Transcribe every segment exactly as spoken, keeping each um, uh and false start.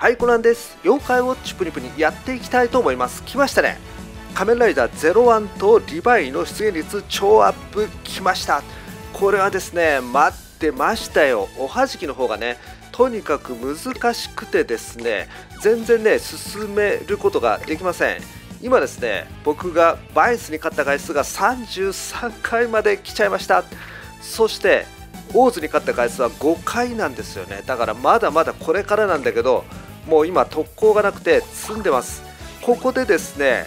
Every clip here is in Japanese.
はい、コナンです。妖怪ウォッチプニプニやっていきたいと思います。来ましたね。仮面ライダーゼロワンとリヴァイの出現率超アップきました。これはですね、待ってましたよ。おはじきの方がね、とにかく難しくてですね、全然ね、進めることができません。今ですね、僕がバイスに勝った回数がさんじゅうさんかいまで来ちゃいました。そして、オーズに勝った回数はごかいなんですよね。だからまだまだこれからなんだけど、もう今、特攻がなくて詰んでます。ここでですね、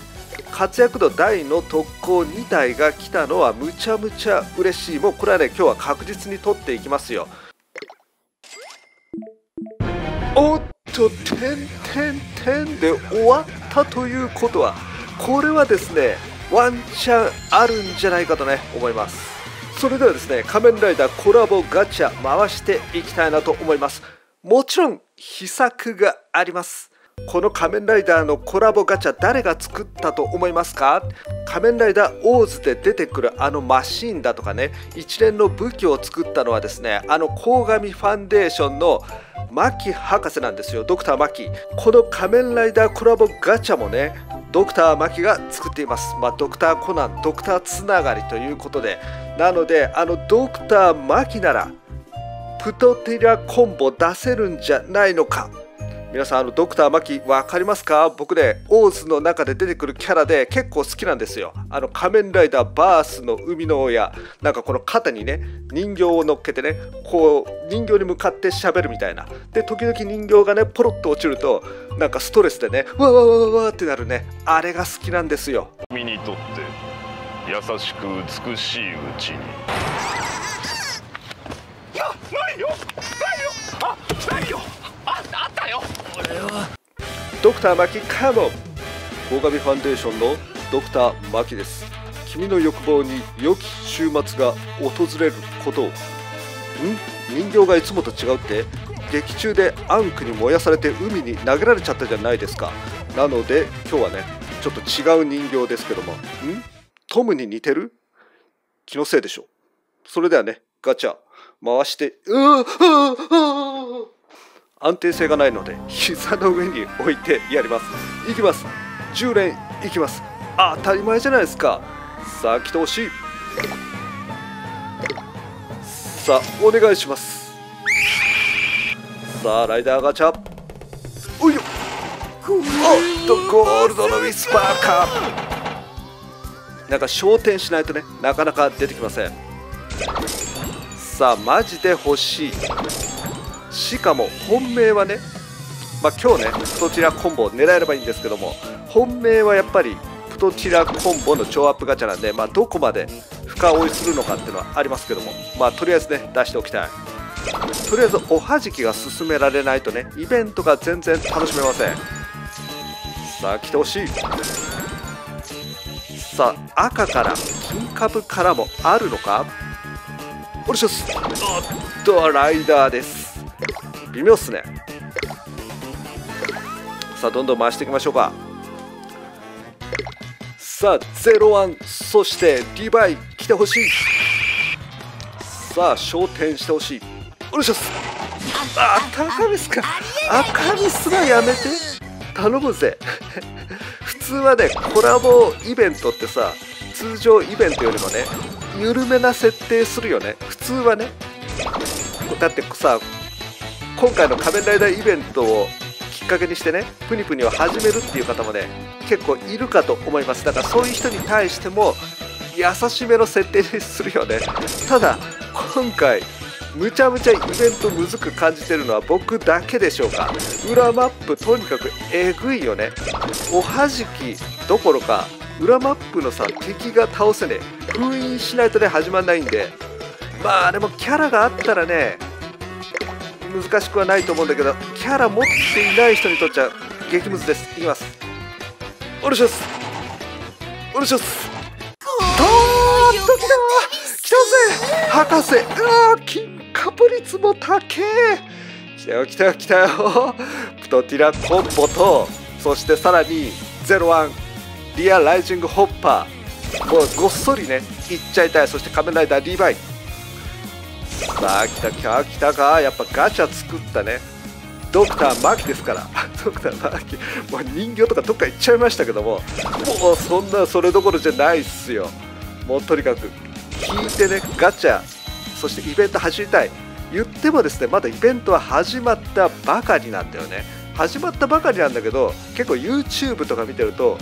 活躍度大の特攻にたいが来たのはむちゃむちゃ嬉しい。もうこれはね、今日は確実に取っていきますよ。おっと、点点点で終わったということは、これはですね、ワンチャンあるんじゃないかとね、思います。それではですね、仮面ライダーコラボガチャ回していきたいなと思います。もちろん秘策があります。この仮面ライダーのコラボガチャ誰が作ったと思いますか？仮面ライダーオーズで出てくるあのマシーンだとかね、一連の武器を作ったのはですね、あの鴻上ファンデーションの牧博士なんですよ。ドクター牧。この仮面ライダーコラボガチャもね、ドクター牧が作っています。まあ、ドクターコナン、ドクターつながりということで、なのであのドクター牧ならプトティラコンボ出せるんじゃないのか。皆さん、あのドクター牧分かりますか？僕ね、オーズの中で出てくるキャラで結構好きなんですよ。あの仮面ライダーバースの生みの親、なんかこの肩にね人形を乗っけてね、こう人形に向かって喋るみたいな。で、時々人形がねポロッと落ちると、なんかストレスでねわわわわわってなるね、あれが好きなんですよ。君にとって優しく美しいうちに。ないよ、あないよ、ああったよ。俺はドクター牧カモン。鴻上ファンデーションのドクター牧です。君の欲望に良き週末が訪れることを。ん、人形がいつもと違うって、劇中でアンクに燃やされて海に投げられちゃったじゃないですか。なので今日はね、ちょっと違う人形ですけども。ん、トムに似てる？気のせいでしょ。それではね、ガチャ回して、うーうーうー、安定性がないので膝の上に置いてやります。いきます。じゅうれんいきます。あ、当たり前じゃないですか。さあ、来てほしい。さあ、お願いします。さあ、ライダーガチャ。おいよ。おっと、ゴールドのウィスパーか。なんか焦点しないとね、なかなか出てきません。さあ、マジで欲しい。しかも本命はね、まあ、今日ねプトティラコンボを狙えればいいんですけども、本命はやっぱりプトティラコンボの超アップガチャなんで、まあ、どこまで深追いするのかっていうのはありますけども、まあ、とりあえずね出しておきたい。とりあえずおはじきが進められないとね、イベントが全然楽しめません。さあ、来てほしい。さあ、赤から金株からもあるのか。おっと、ライダーです。微妙っすね。さあ、どんどん回していきましょうか。さあ、ゼロワン、そしてリヴァイ来てほしい。さあ、焦点してほしい。おっしゃっす。あ、高見っすか。赤見すらやめて、頼むぜ。普通はね、コラボイベントってさ、通常イベントよりもね緩めな設定するよね、普通はね。だってさ、今回の仮面ライダーイベントをきっかけにしてね、プニプニを始めるっていう方もね結構いるかと思います。だからそういう人に対しても優しめの設定にするよね。ただ今回むちゃむちゃイベントむずく感じてるのは僕だけでしょうか。裏マップとにかくえぐいよね。おはじきどころか裏マップのさ、敵が倒せねえ、封印しないとね始まんないんで、まあでもキャラがあったらね難しくはないと思うんだけど、キャラ持っていない人にとっちゃ激ムズです。いきます。おろします。おろします。どーっときたー、来たぜ博士。うわー、金カプ率も高え。来たよ来たよ来たよ。プトティラコンボと、そしてさらにゼロワンリアライジングホッパー、もうごっそりねいっちゃいたい。そして仮面ライダーリヴァイ。さあ、来た来た来たか。やっぱガチャ作ったねドクター牧ですから。徳田真希、もう人形とかどっか行っちゃいましたけども、もうそんなそれどころじゃないっすよ。もうとにかく聞いてね、ガチャ、そしてイベント走りたい、言ってもですね、まだイベントは始まったばかりなんだよね。始まったばかりなんだけど、結構 YouTube とか見てると、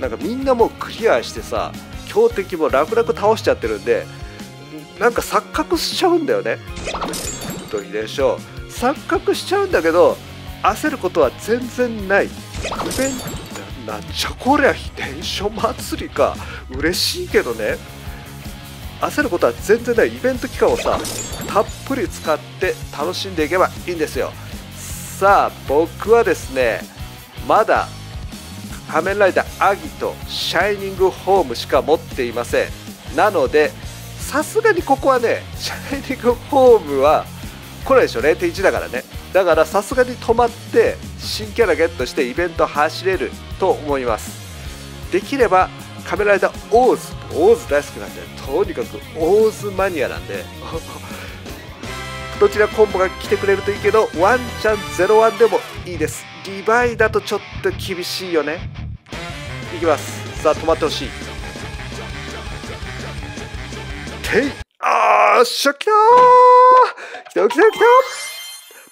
なんかみんなもうクリアしてさ、強敵も楽々倒しちゃってるんで、なんか錯覚しちゃうんだよね。本当にでしょう。錯覚しちゃうんだけど、焦ることは全然ない。イベントなんじゃこりゃ、テンション祭りか、嬉しいけどね。焦ることは全然ない。イベント期間をさ、たっぷり使って楽しんでいけばいいんですよ。さあ、僕はですね、まだ仮面ライダーアギとシャイニングホームしか持っていません。なのでさすがにここはね、シャイニングホームは来ないでしょ、 ゼロ点いち だからね。だからさすがに止まって新キャラゲットしてイベント走れると思います。できれば仮面ライダーオーズ、オーズ大好きなんで、とにかくオーズマニアなんでどちらコンボが来てくれるといいけど、ワンチャンゼロワンでもいいです。リバイだとちょっと厳しいよね。いきます。さあ、止まってほしい。てい、あーしゃ、きたー、きたきたきた、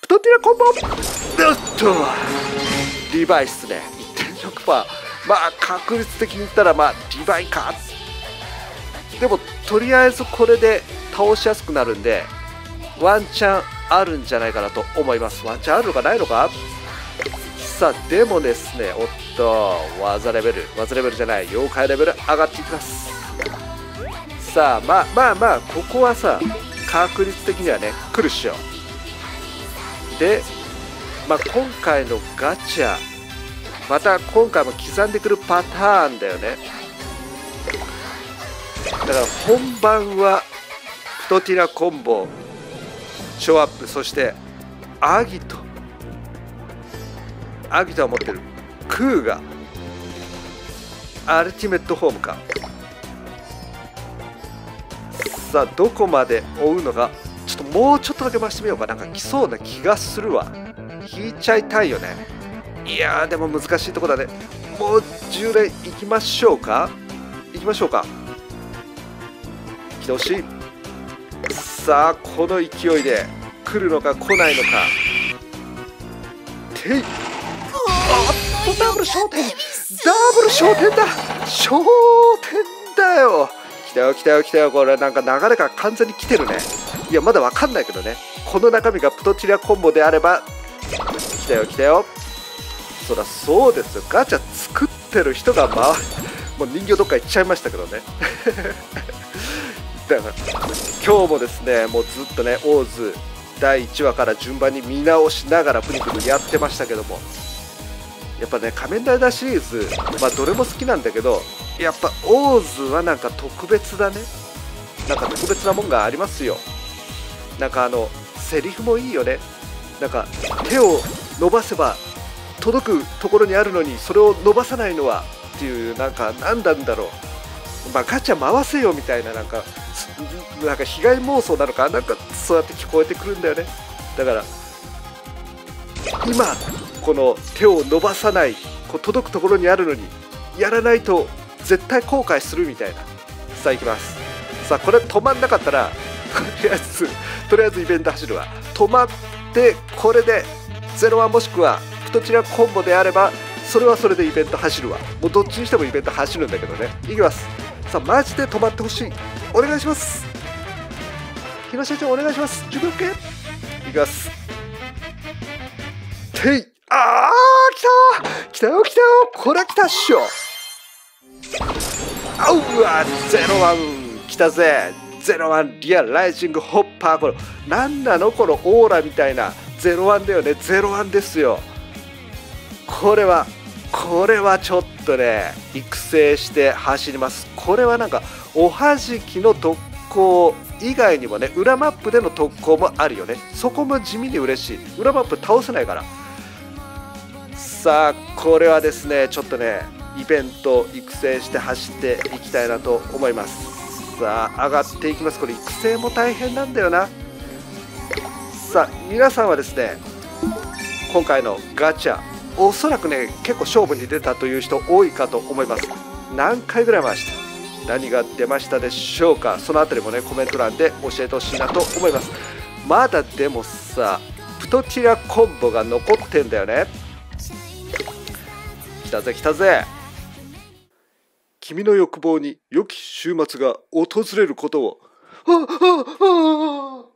プトティラコンボ、おっとリバイっすね。 いってんろくパーセント、 まあ確率的に言ったらまあリバイか。でもとりあえずこれで倒しやすくなるんで、ワンチャンあるんじゃないかなと思います。ワンチャンあるのかないのか。さあ、でもですね、おっと技レベル、技レベルじゃない、妖怪レベル上がっていきます。さあ、まあまあまあ、ここはさ確率的にはね来るっしょ。で、まあ、今回のガチャ、また今回も刻んでくるパターンだよね。だから本番はプトティラコンボ、ショーアップ、そしてアギト、アギトは持ってるクーガ、アルティメットホームか。さあ、どこまで追うのか、ちょっともうちょっとだけ回してみようか。なんか来そうな気がするわ。引いちゃいたいよね。いやー、でも難しいとこだね。もうじゅうれんいきましょうか、いきましょうか。来てほしい。さあ、この勢いで来るのか来ないのか。てい、あっとダブル焦点、ダブル焦点だ、焦点だよ。来たよ来たよ来たよ。これなんか流れが完全に来てるね。いや、まだわかんないけどね、この中身がプトチリアコンボであれば。来たよ来たよ。そりゃそうですよ、ガチャ作ってる人が回る。もう人形どっか行っちゃいましたけどね今日もですね、もうずっとね、オーズだいいちわから順番に見直しながらプニプニやってましたけども、やっぱね、仮面ライダーシリーズ、まあ、どれも好きなんだけど、やっぱオーズはなんか特別だね。なんか特別なもんがありますよ。なんかあの、セリフもいいよね。なんか手を伸ばせば届くところにあるのに、それを伸ばさないのはっていう、なんか何なんだろう。まあ、ガチャ回せよみたいな、なんか、なんか被害妄想なのか、なんかそうやって聞こえてくるんだよね。だから今この手を伸ばさない、こう届くところにあるのにやらないと絶対後悔するみたいな。さあ、行きます。さあ、これ止まんなかったらとりあえずとりあえずイベント走るわ。止まって、これでゼロワンもしくはプトチラコンボであれば、それはそれでイベント走るわ。もうどっちにしてもイベント走るんだけどね。行きます。さあ、マジで止まってほしい、お願いします。木下社長、お願いします。自分受けいきます。てい、あー、来た来たよ来たよ、これ来たっしょ。あうわ、ゼロワン来たぜ。ゼロワンリアライジングホッパー、これ何なのこのオーラみたいな。ゼロワンだよね、ゼロワンですよ。これはこれはちょっとね、育成して走ります。これはなんかおはじきの特攻以外にもね、裏マップでの特攻もあるよね。そこも地味に嬉しい。裏マップ倒せないから。さあ、これはですね、ちょっとね、イベント育成して走っていきたいなと思います。さあ、上がっていきます。これ育成も大変なんだよな。さあ、皆さんはですね、今回のガチャおそらくね結構勝負に出たという人多いかと思います。何回ぐらい回して何が出ましたでしょうか。そのあたりもねコメント欄で教えてほしいなと思います。まだでもさプトチラコンボが残ってんだよね。来たぜ来たぜ。君の欲望に良き週末が訪れることを。ああああああ